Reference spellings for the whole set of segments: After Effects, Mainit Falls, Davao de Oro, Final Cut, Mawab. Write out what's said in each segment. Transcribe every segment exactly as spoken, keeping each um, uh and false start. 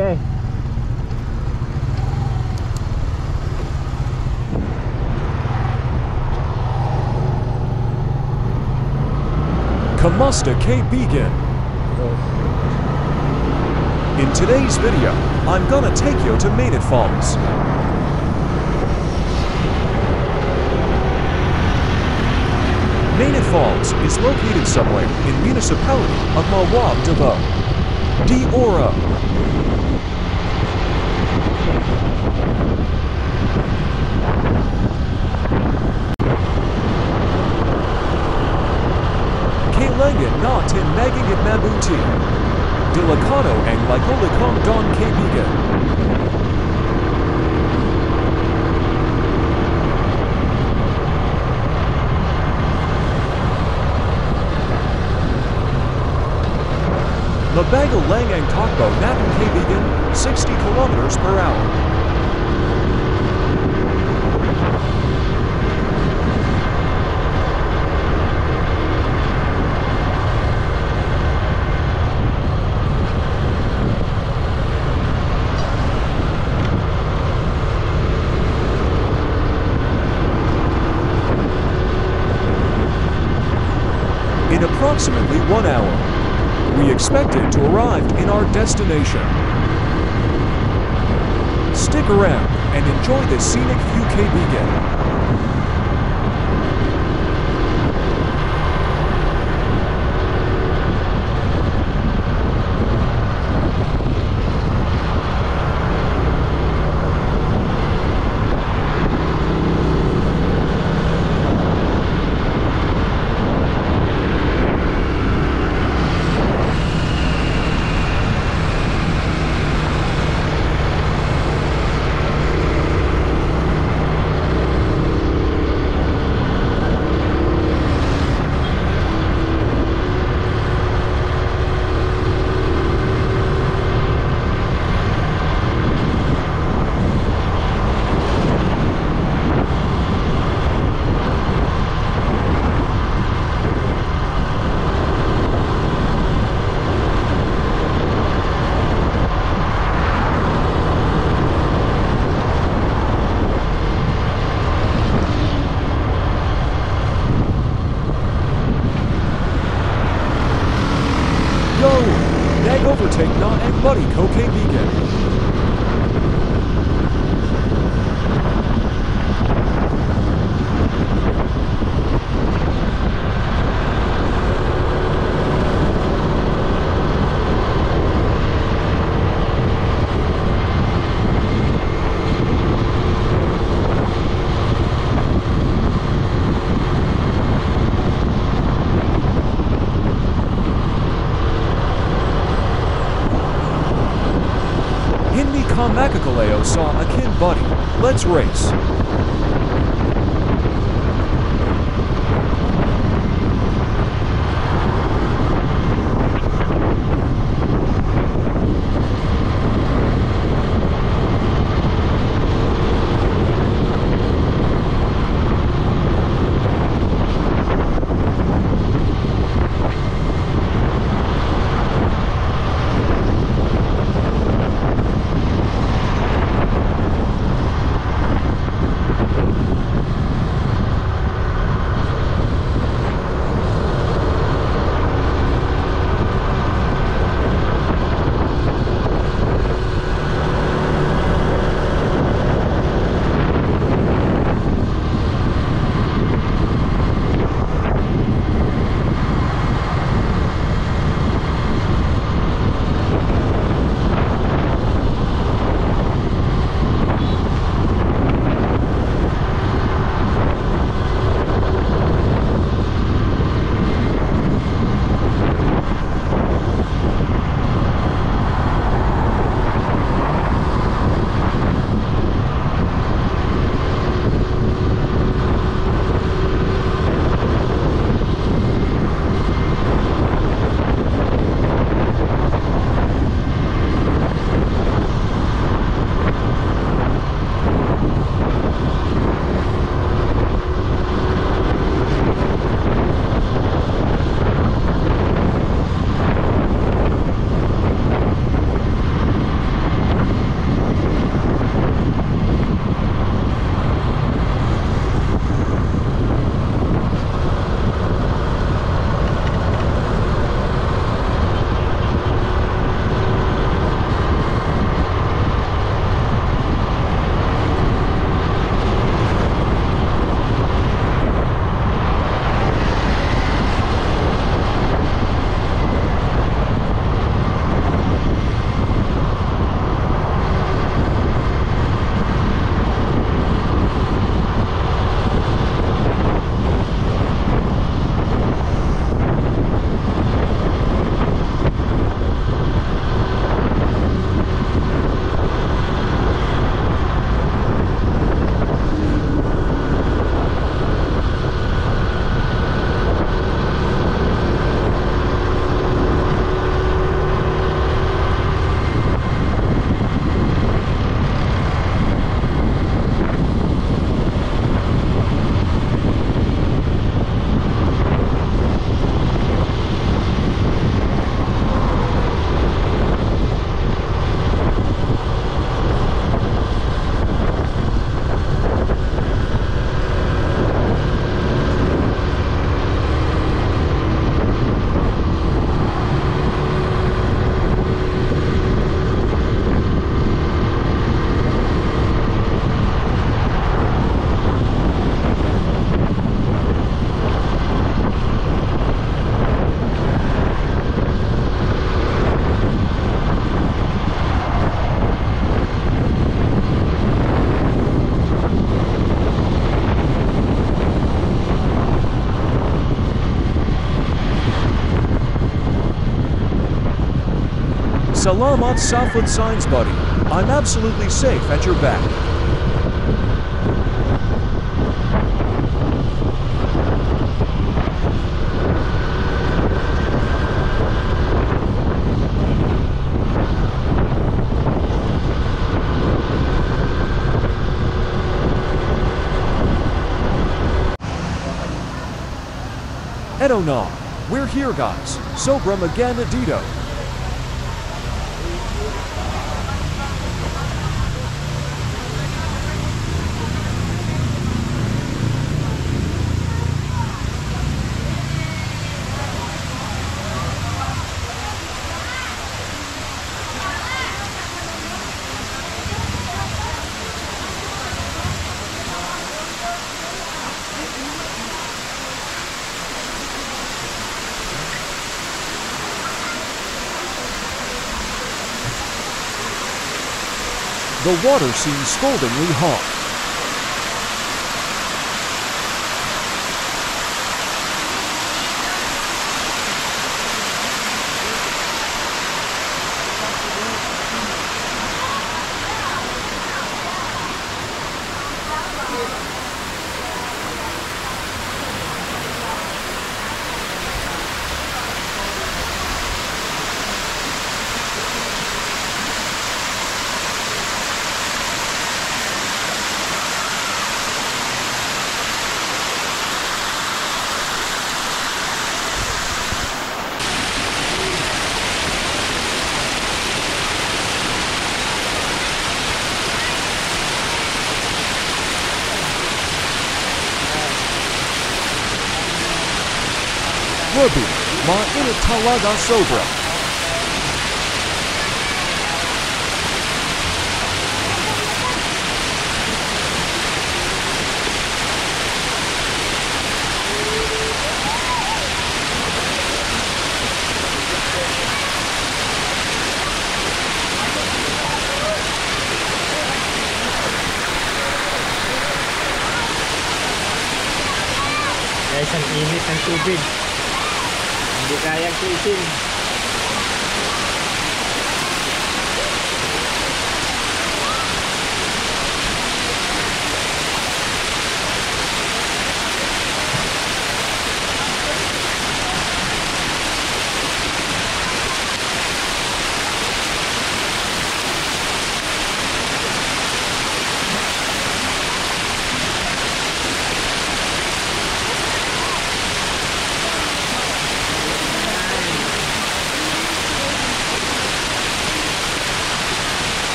Okay. Kamusta K Beacon. In today's video, I'm gonna take you to Mainit Falls. Mainit Falls is located somewhere in municipality of Mawab, Davao de Oro. Kalangan na tin nagigit mabuti. Dilakano ang likolikom don kaibigan. Mabagal lang ang takbo natin kaibigan, sixty kilometers per hour. In approximately one hour, we expected to arrive in our destination. Stick around and enjoy the scenic view kaibigan. Overtake na ang buddy ko kaibigan. Makakaleo saw a kin buddy. Let's race. Salamat Southwood signs, buddy. I'm absolutely safe at your back. Edo na. We're here, guys. Sobra Magana Dito. The water seems scaldingly hot. Ruby, Mainit Talaga Sobra. Guys, ang init ng tubig. Hindi kayang tuisin.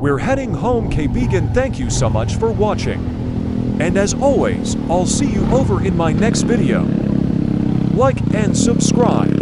We're heading home, Kaibigan. Thank you so much for watching. And as always, I'll see you over in my next video. Like and subscribe.